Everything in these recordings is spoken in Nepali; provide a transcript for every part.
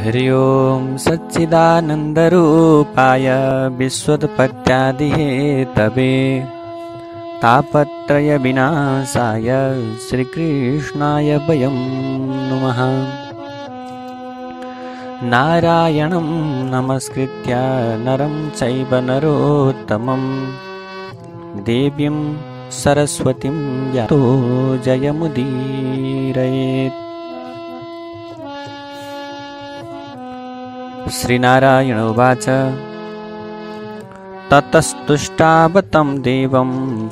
हरि ओम सच्चिदानंद रूपाय विश्वोत्पत्यादिहेतवे तापत्रय विनाशाय श्रीकृष्णाय वयं नुमः। नारायणं नमस्कृत्य नरं चैव नरोत्तमं देवीं सरस्वतीं यतो जयमुदीरयेत्। श्रीनारायण उवाच ततस्तुष्टावतं देवं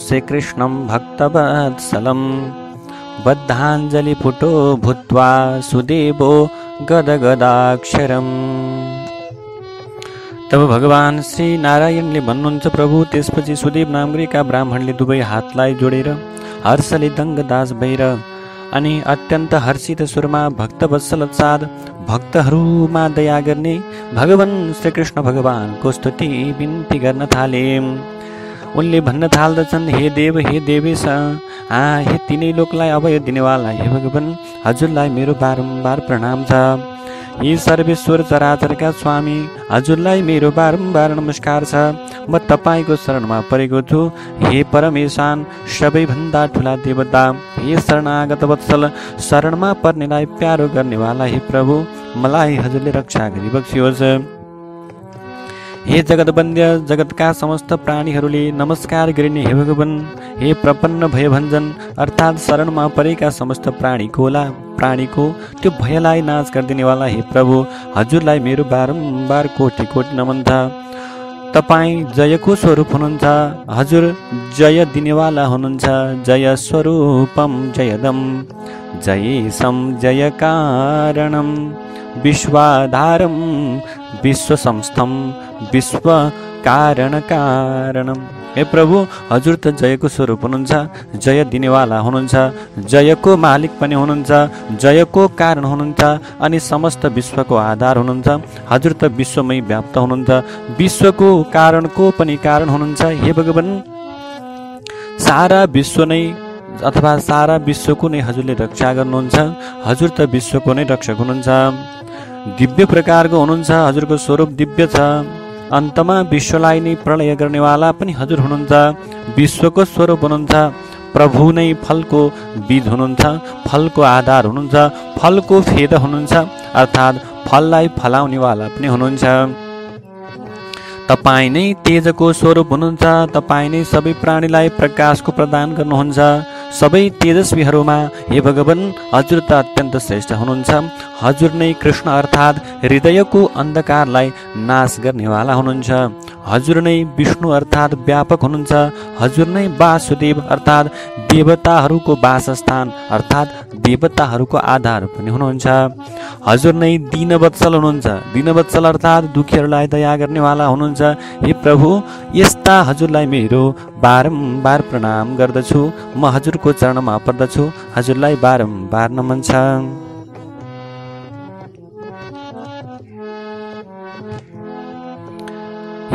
श्रीकृष्णं भक्तवत्सलं बद्धाञ्जलिपुटो भूत्वा सुदेवो गदगदाक्षरम्। तब भगवान श्री नारायणले भन्नुहुन्छ, प्रभु त्यसपछि सुदेव नामका ब्राह्मणले दुवै हातलाई जोडेर हर्षले दङ्गदास भएर अनि अत्यन्त हर्षित सुरमा भक्तवत्सल साध भक्तहरूमा दया गर्ने भगवान श्रीकृष्ण भगवानको स्तुति बिन्ती गर्न थाले। उनले भन्न थाल्दछन्, हे देव, हे देवेश, हे तिनै लोकलाई अभय दिनेवाला हे भगवान, हजुरलाई मेरो बारम्बार प्रणाम छ। हे सर्वेश्वर चराचरका स्वामी, हजुरलाई मेरो बारम्बार नमस्कार छ। म तपाईँको शरणमा परेको छु। हे परमेशान, सबैभन्दा ठुला देवता, हे शरणागत वत्सल, शरणमा पर्नेलाई प्यारो गर्नेवाला हे प्रभु, मलाई हजुरले रक्षा गरिबक्स्योस्। हे जगतबन्द्य, जगतका समस्त प्राणीहरूले नमस्कार गरिने हे भगवान, हे प्रपन्न भयभञ्जन अर्थात् शरणमा परेका समस्त प्राणीको त्यो भयलाई नाश गरिदिनेवाला हे प्रभु, हजुरलाई मेरो बारम्बार कोटि कोटि नमन छ। तपाईँ जयको स्वरूप हुनुहुन्छ, हजुर जय दिनेवाला हुनुहुन्छ। जय स्वरूपम जयदम जयेशम जय कारणम विश्वाधारम विश्वसंस्थम विश्व कारण कारणम। हे प्रभु, हजुर त जयको स्वरूप हुनुहुन्छ, जय दिनेवाला हुनुहुन्छ, जयको मालिक पनि हुनुहुन्छ, जयको कारण हुनुहुन्छ अनि समस्त विश्वको आधार हुनुहुन्छ। हजुर त विश्वमै व्याप्त हुनुहुन्छ, विश्वको कारणको पनि कारण हुनुहुन्छ। हे भगवान, सारा विश्व नै अथवा सारा विश्वको नै हजुरले रक्षा गर्नुहुन्छ, हजुर त विश्वको नै रक्षक हुनुहुन्छ। दिव्य प्रकारको हुनुहुन्छ, हजुरको स्वरूप दिव्य छ। अन्तमा विश्वलाई नै प्रलय गर्नेवाला पनि हजुर हुनुहुन्छ, विश्वको स्वरूप हुनुहुन्छ। प्रभु नै फलको बीज हुनुहुन्छ, फलको आधार हुनुहुन्छ, फलको फेद हुनुहुन्छ अर्थात् फललाई फलाउनेवाला पनि हुनुहुन्छ। तपाईँ नै तेजको स्वरूप हुनुहुन्छ, तपाईँ नै सबै प्राणीलाई प्रकाशको प्रदान गर्नुहुन्छ। सबै तेजस्वीहरूमा हे भगवान, हजुर त अत्यन्त श्रेष्ठ हुनुहुन्छ। हजुर नै कृष्ण अर्थात् हृदयको अन्धकारलाई नाश गर्नेवाला हुनुहुन्छ। हजुर नै विष्णु अर्थात् व्यापक हुनुहुन्छ। हजुर नै वासुदेव अर्थात् देवताहरूको वासस्थान अर्थात् देवताहरूको आधार पनि हुनुहुन्छ। हजुर नै दीनवत्सल हुनुहुन्छ, दीनवत्सल अर्थात् दुखीहरूलाई दया गर्नेवाला हुनुहुन्छ। हे प्रभु, यस्ता हजुरलाई मेरो बारम्बार प्रणाम गर्दछु। म हजुरको चरणमा पर्दछु, हजुरलाई बारम्बार नमन छ।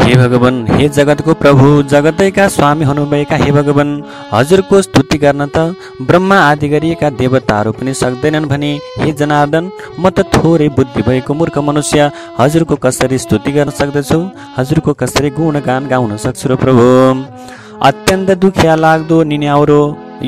हे भगवान, हे जगतको प्रभु, जगतैका स्वामी हुनुभएका हे भगवान, हजुरको स्तुति गर्न त ब्रह्मा आदि गरिएका देवताहरू पनि सक्दैनन् भने हे जनार्दन, म त थोरै बुद्धि भएको मूर्ख मनुष्य हजुरको कसरी स्तुति गर्न सक्दछु, हजुरको कसरी गुणगान गाउन सक्छु र प्रभु। अत्यन्त दुखिया लाग्दो निन्याउरो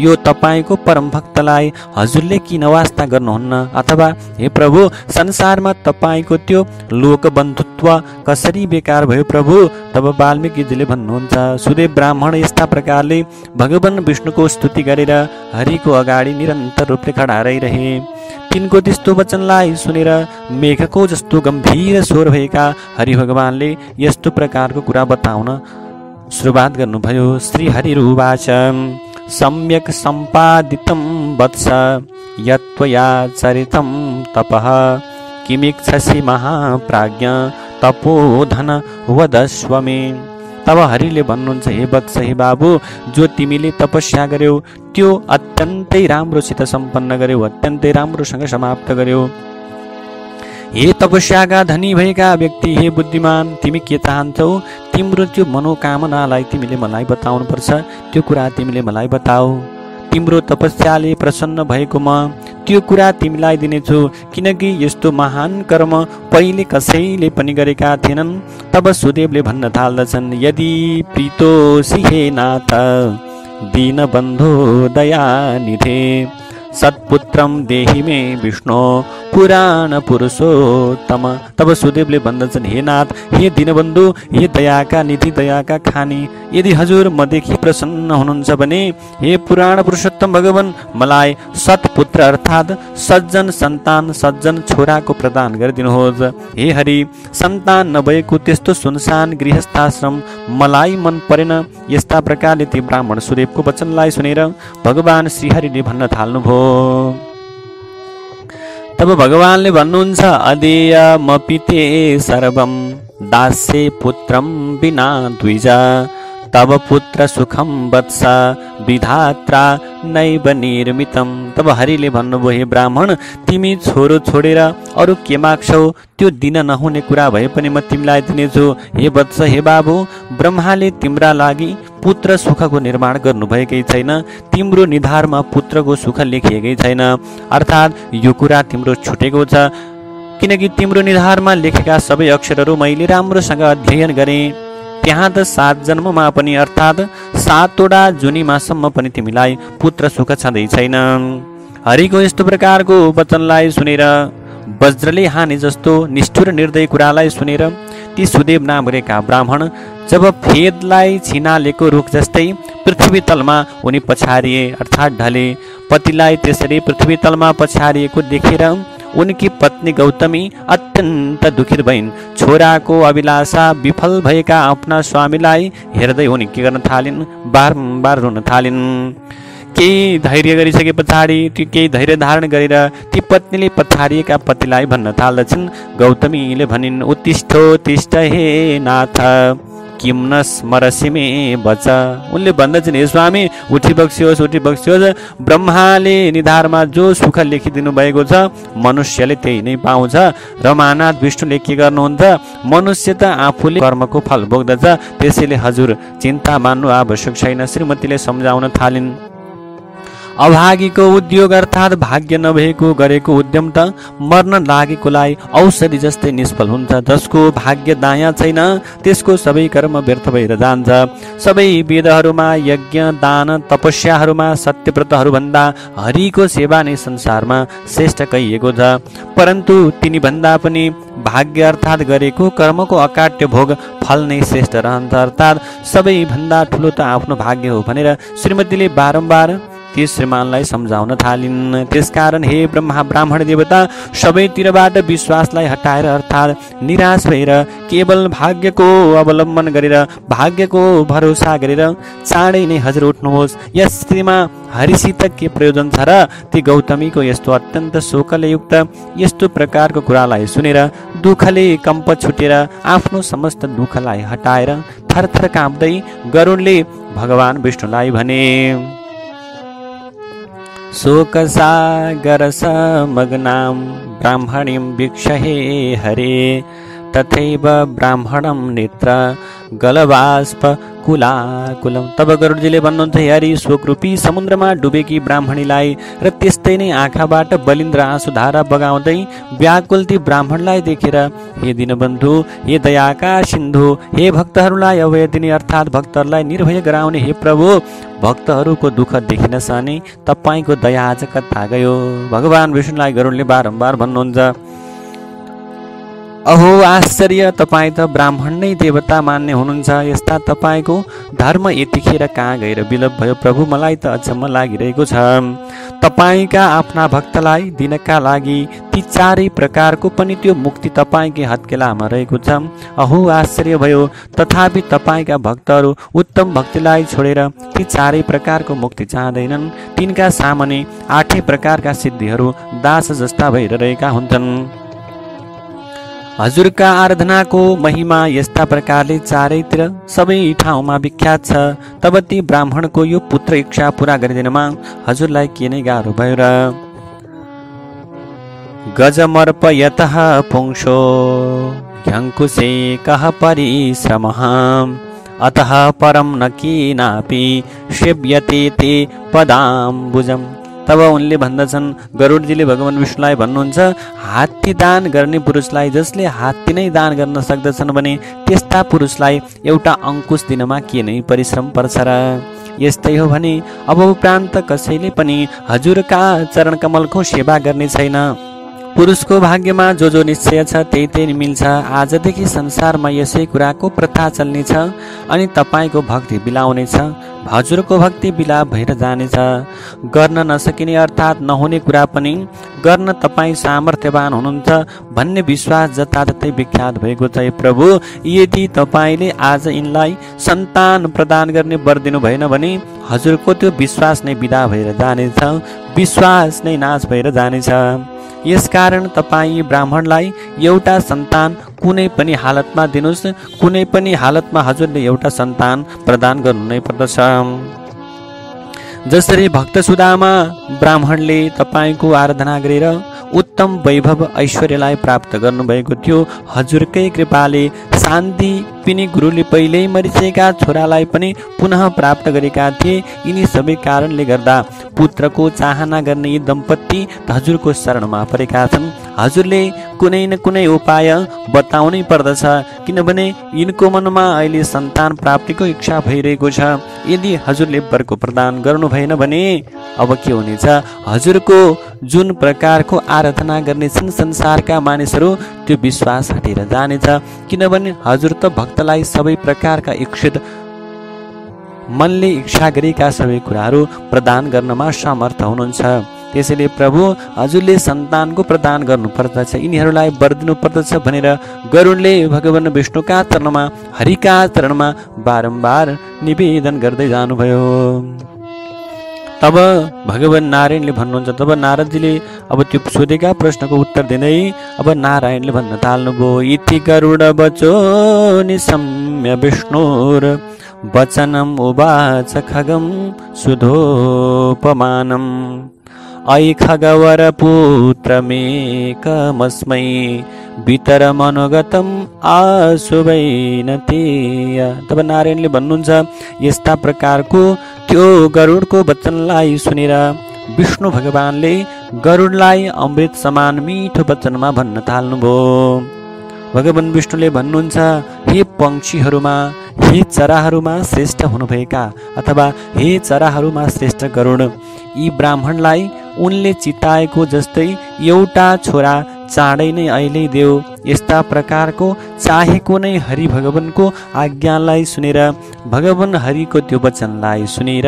यो तपाईँको परम भक्तलाई हजुरले किन वास्ता गर्नुहुन्न, अथवा हे प्रभु, संसारमा तपाईँको त्यो लोकबन्धुत्व कसरी बेकार भयो प्रभु। तब वाल्मीकिजीले भन्नुहुन्छ, सुदेव ब्राह्मण यस्ता प्रकारले भगवान विष्णुको स्तुति गरेर हरिको अगाडि निरन्तर रूपले खडाराइरहे। तिनको त्यस्तो वचनलाई सुनेर मेघको जस्तो गम्भीर स्वर भएका हरि भगवानले यस्तो प्रकारको कुरा बताउन सुरुवात गर्नुभयो। श्री हरिरुवाच सम्यक सम्पादितं वत्स यत्त्वया चरितं तपः किमिच्छसि महाप्राज्ञ तपोधन वदस्व मे। तब हरिले भन्नुहुन्छ, हे वत्स, हे बाबु, जो तिमीले तपस्या गर्यौ त्यो अत्यन्तै राम्रोसित सम्पन्न गर्यौ, अत्यन्तै राम्रोसँग समाप्त गर्यौ। हे तपस्याका धनी भएका व्यक्ति, हे बुद्धिमान, तिमी के चाहन्छौ, तिम्रो त्यो मनोकामनालाई तिमीले मलाई बताउनुपर्छ, त्यो कुरा तिमीले मलाई बताऊ। तिम्रो तपस्याले प्रसन्न भएको म त्यो कुरा तिमीलाई दिनेछु, किनकि यस्तो महान कर्म पहिले कसैले पनि गरेका थिएनन्। तब सुदेवले भन्न थाल्दछन्, यदि प्रीतोसि हे नाथ दीनबन्धो दयानिधे सत्पुत्रम देहि मे विष्णु पुराण पुरुषोत्तम। तब सुदेवले भन्दछन्, हे नाथ, हे दीनबन्धु, हे दयाका निधि, दयाका खानी, यदि हजुर मदेखि प्रसन्न हुनुहुन्छ भने हे पुराण पुरुषोत्तम भगवान, मलाई सत्पुत्र अर्थात् सज्जन सन्तान, सज्जन छोराको प्रदान गरिदिनुहोस्। हे हरि, सन्तान नभएको त्यस्तो सुनसान गृहस्थाश्रम मलाई मन परेन। यस्ता प्रकारले ती ब्राह्मण सुदेवको वचनलाई सुनेर भगवान श्रीहरिले भन्न थाल्नुभयो। तब भगवानले भन्नुहुन्छ, अदेय मपिते सर्वम दासे पुत्रम बिना द्विजा तब पुत्र सुखम वत्स विधात्रा नैव निर्मितम। तब हरिले भन्नुभयो, हे ब्राह्मण, तिमी छोरो छोडेर अरू के माग्छौ? त्यो दिन नहुने कुरा भए पनि म तिमीलाई दिनेछु। हे वत्स, हे बाबु, ब्रह्माले तिम्रा लागि पुत्र सुखको निर्माण गर्नुभएकै छैन, तिम्रो निधारमा पुत्रको सुख लेखिएकै छैन। अर्थात् यो कुरा तिम्रो छुटेको छ, किनकि तिम्रो निधारमा लेखेका सबै अक्षरहरू मैले राम्रोसँग अध्ययन गरेँ। त्यहाँ त 7 जन्ममा पनि अर्थात् 7वटा जुनीमासम्म पनि तिमीलाई पुत्र सुख छँदै छैन। हरिको यस्तो प्रकारको वचनलाई सुनेर, वज्रले हाने जस्तो निष्ठुर निर्दय कुरालाई सुनेर ती सुदेव नामका ब्राह्मण जब फेदलाई छिनालेको रुख जस्तै पृथ्वी तलमा उनी पछारिए, अर्थात् ढले। पतिलाई त्यसरी पृथ्वी तलमा पछारिएको देखेर उनकी पत्नी गौतमी अत्यन्त दुखित भइन्। छोराको अभिलाषा विफल भएका आफ्ना स्वामीलाई हेर्दै उनी के गर्न थालिन्, बारम्बार रुन थालिन्। केही धैर्य गरिसके पछाडि, त्यो केही धैर्य धारण गरेर ती पत्नीले पछारिएका पतिलाई भन्न थाल्दछन्। गौतमीले भनिन्, उत्तिष्ठो तिष्ठ हे नाथ किम न स्मरसि मे वच। उनले भन्दछन्, हे स्वामी, उठी बक्सियोस्, उठी बक्सियोस्, ब्रह्माले निधारमा जो सुख लेखिदिनु भएको छ मनुष्यले त्यही नै पाउँछ। रमानाथ विष्णुले के गर्नुहुन्छ? मनुष्य त आफूले कर्मको फल भोग्दछ, त्यसैले हजुर चिन्ता मान्नु आवश्यक छैन, श्रीमतीले सम्झाउन थालिन्। अभागीको उद्योग अर्थात् भाग्य नभएको गरेको उद्यम त मर्न लागेकोलाई औषधि जस्तै निष्फल हुन्छ। जसको भाग्य दायाँ छैन त्यसको सबै कर्म व्यर्थ भएर जान्छ। सबै वेदहरूमा, यज्ञ, दान, तपस्याहरूमा सत्यव्रतहरूभन्दा हरिको सेवा नै संसारमा श्रेष्ठ कहिएको छ, परन्तु तिनीभन्दा पनि भाग्य अर्थात् गरेको कर्मको अकाट्य भोग फल नै श्रेष्ठ रहन्छ। अर्थात् सबैभन्दा ठुलो त आफ्नो भाग्य हो भनेर श्रीमतीले बारम्बार त्यस श्रीमानलाई सम्झाउन थालिन्। त्यसकारण हे ब्रह्मा ब्राह्मण देवता, सबैतिरबाट विश्वासलाई हटाएर अर्थात् निराश भएर केवल भाग्यको अवलम्बन गरेर, भाग्यको भरोसा गरेर चाँडै नै हजुर उठ्नुहोस्। यस स्थितिमा हरिसित के प्रयोजन छ र? ती गौतमीको यस्तो अत्यन्त शोकले युक्त यस्तो प्रकारको कुरालाई सुनेर दुःखले कम्प छुटेर आफ्नो समस्त दुःखलाई हटाएर थरथर काँप्दै गरुडले भगवान विष्णुलाई भने, शोक सागर समग्नाम ब्राह्मणीं वीक्षहे हरे तथैव ब्राह्मणं नेत्र गलवास्प कुलाकुलम। तब गरुडजीले भन्नुहुन्छ, हरि, शोकरूपी समुद्रमा डुबेकी ब्राह्मणीलाई र त्यस्तै नै आँखाबाट बलिन्द्र आँसुधारा बगाउँदै व्याकुल ती ब्राह्मणलाई देखेर, हे दीनबन्धु, हे दयाका सिन्धु, हे भक्तहरूलाई अभय दिने अर्थात् भक्तहरूलाई निर्भय गराउने हे प्रभु, भक्तहरूको दुःख देखिन सहने तपाईँको दया आज कता गयो? भगवान विष्णुलाई गरुडले बारम्बार भन्नुहुन्छ, अहो आश्चर्य, तपाईँ त ब्राह्मण नै देवता मान्ने हुनुहुन्छ, यस्ता तपाईँको धर्म यतिखेर कहाँ गएर विलोप भयो? प्रभु, मलाई त अचम्म लागिरहेको छ। तपाईँका आफ्ना भक्तलाई दिनका लागि ती चारै प्रकारको पनि त्यो मुक्ति तपाईँकै हत्केलामा रहेको छ। अहो आश्चर्य भयो, तथापि तपाईँका भक्तहरू उत्तम भक्तिलाई छोडेर ती चारै प्रकारको मुक्ति चाहँदैनन्। तिनका सामने 8 प्रकारका सिद्धिहरू दास जस्ता भएर रहेका हुन्छन्। हजुरका आराधनाको महिमा यस्ता प्रकारले चारैतिर सबै ठाउँमा विख्यात छ। तब ती ब्राह्मणको यो पुत्र इच्छा पूरा गरिदिनमा हजुरलाई के नै गाह्रो भयो र? गजमर्प यतः पुंसो ह्यङ्कुशे कः परिश्रमः अतः परम न कीनापि शिव्यतीति पदाम्बुजम्। तब उनले भन्दछन्, गरुडजीले भगवान विष्णुलाई भन्नुहुन्छ, हात्ती दान गर्ने पुरुषलाई, जसले हात्ती नै दान गर्न सक्दछन् भने त्यस्ता पुरुषलाई एउटा अंकुश दिनमा के नै परिश्रम पर्छ र। यस्तै हो भने अब उपरान्त कसैले पनि हजुरका चरण कमलको सेवा गर्ने छैन। पुरुष को भाग्य में जो जो निश्चय छ त्यही त्यही मिल्छ। आजदेखि संसार में यसै कुराको प्रथा चलने अनि तपाईको भक्ति बिलाउने छ, हजुर को भक्ति बिलाप भएर जाने। गर्न नसकिने अर्थात नहुने कुरा पनि गर्न तपाई सामर्थ्यवान हुनुहुन्छ भन्ने विश्वास जताततै विख्यात भएको छ। प्रभु यदि तपाईले आज इनलाई सन्तान प्रदान गर्ने वर दिनु भएन भने हजुरको त्यो विश्वास नै बिदा भएर जाने, विश्वास नै नाश भएर जाने। यसकारण तपाई ब्राह्मणलाई एउटा सन्तान कुनै पनि हालतमा दिनुस्, कुनै पनि हालतमा हजुरले एउटा सन्तान प्रदान गर्नु नै पर्दछ। जसरी भक्त सुदामा ब्राह्मणले तपाईको आराधना गरेर उत्तम वैभव ऐश्वर्यलाई प्राप्त गर्नुभएको थियो, हजुरकै कृपाले शान्ति पिनी गुरुले पहिल्यै मरिसकेका छोरालाई पनि पुनः प्राप्त गरेका थिए। यिनी सबै कारणले गर्दा पुत्रको चाहना गर्ने यी दम्पति हजुरको शरणमा परेका छन्। हजुरले कुनै न कुनै उपाय बताउनै पर्दछ, किनभने यिनको मनमा अहिले सन्तान प्राप्तिको इच्छा भइरहेको छ। यदि हजुरले वरको प्रदान गर्नु भएन भने अब के हुनेछ? हजुरको जुन प्रकारको आराधना गर्ने छन् संसारका मानिसहरू त्यो विश्वास हटेर जानेछ, किनभने हजुर त भक्तलाई सबै प्रकारका इच्छित मनले इच्छा गरेका सबै कुराहरू प्रदान गर्नमा समर्थ हुनुहुन्छ। त्यसैले प्रभु हजुरले सन्तानको प्रदान गर्नुपर्दछ, यिनीहरूलाई वर दिनुपर्दछ भनेर गरुडले भगवान विष्णुका चरणमा, हरिका चरणमा बारम्बार निवेदन गर्दै जानुभयो। तब भगवान नारायणले भन्नुहुन्छ, तब नारदजीले अब त्यो सोधेका प्रश्नको उत्तर दिँदै अब नारायणले भन्न थाल्नुभयो, इति गरुड बचो निसम्य विष्णुर वचनम उवाच खगम सुधोपमानम ऐ खगवर पुत्र मेकमस्मै वितरम अनुगतम आसुवैनतेय। तब नारायणले भन्नुहुन्छ, यस्ता प्रकारको त्यो गरुडको वचनलाई सुनेर विष्णु भगवानले गरुडलाई अमृत समान मीठो वचनमा भन्न थाल्नुभयो। भगवान विष्णुले भन्नुहुन्छ, हे पंक्षीहरूमा, हे चराहरूमा श्रेष्ठ हुनुभएका अथवा हे चराहरूमा श्रेष्ठ गरुड, यी ब्राह्मणलाई उनले चिताएको जस्तै एउटा छोरा चाँडै नै अहिले देऊ। यस्ता प्रकारको चाहेको नै हरि भगवानको आज्ञालाई सुनेर, भगवान हरिको त्यो वचनलाई सुनेर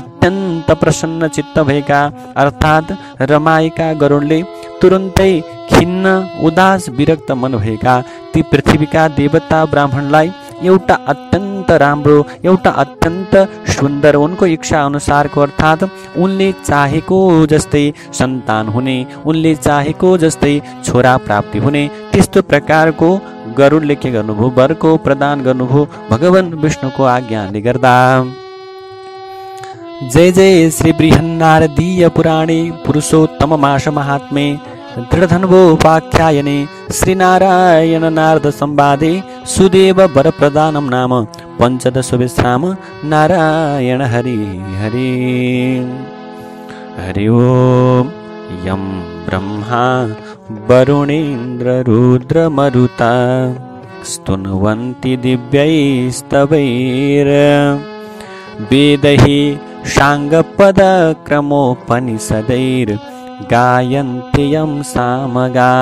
अत्यन्त प्रसन्न चित्त भएका अर्थात् रमाएका गरुडले तुरुन्तै खिन्न उदास विरक्त मन भएका ती पृथ्वीका देवता ब्राह्मणलाई एउटा अत्यन्त राम्रो, एउटा अत्यन्त सुन्दर, उनको इच्छा अनुसारको अर्थात् उनले चाहेको जस्तै सन्तान हुने, उनले चाहेको जस्तै छोरा प्राप्ति हुने त्यस्तो प्रकारको गरुडले के गर्नुभयो? वरको प्रदान गर्नुभयो भगवान विष्णुको आज्ञाले गर्दा। जय जय श्री बृहन्नारदीय पुराणे पुरुषोत्तम मास महात्म्ये दृढधन्वो उपाख्यायने श्रीनारायण नारद संवादे सुदेव वर प्रदानम नाम पंचदश विश्राम नारायण हरि हरि हरि ओम। यम ब्रह्मा वरुणेन्द्र रुद्र मरुता स्तुन्वन्ति दिव्यैस्तवैर वेदैः सांगपदक्रमोपनिषदैर् गायन्ति यं सामगा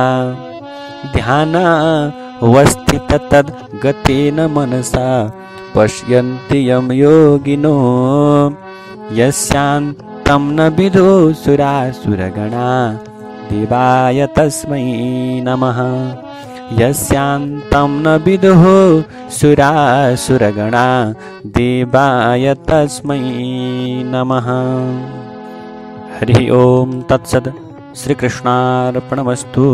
ध्यानावस्थि तद् गतेन मनसा पश्यन्ति यं योगिनो यस्यान्तं न विदो सुरासुरगणा देवाय तस्मै नमः। यस्यान्तं न विदो सुरासुरगणा देवाय तस्मै नमः। हरि ओम तत्सद। श्रीकृष्णार्पणमस्तु।